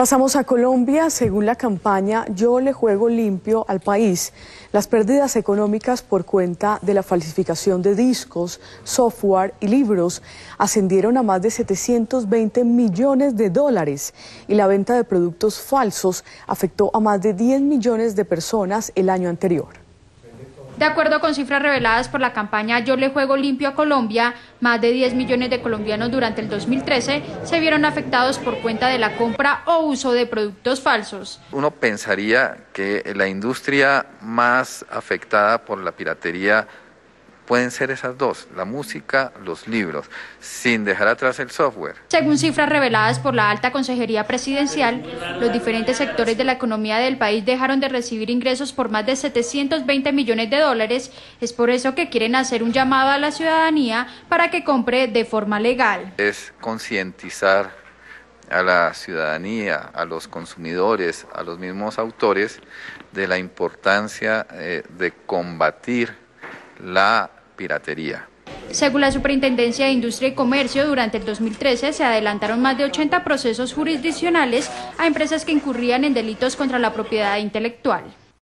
Pasamos a Colombia. Según la campaña Yo le juego limpio al país, las pérdidas económicas por cuenta de la falsificación de discos, software y libros ascendieron a más de 720 millones de dólares y la venta de productos falsos afectó a más de 10 millones de personas el año anterior. De acuerdo con cifras reveladas por la campaña Yo le juego limpio a Colombia, más de 10 millones de colombianos durante el 2013 se vieron afectados por cuenta de la compra o uso de productos falsos. Uno pensaría que la industria más afectada por la piratería pueden ser esas dos, la música, los libros, sin dejar atrás el software. Según cifras reveladas por la Alta Consejería Presidencial, los diferentes sectores de la economía del país dejaron de recibir ingresos por más de 720 millones de dólares. Es por eso que quieren hacer un llamado a la ciudadanía para que compre de forma legal. Es concientizar a la ciudadanía, a los consumidores, a los mismos autores de la importancia de combatir la piratería. Según la Superintendencia de Industria y Comercio, durante el 2013 se adelantaron más de 80 procesos jurisdiccionales a empresas que incurrían en delitos contra la propiedad intelectual.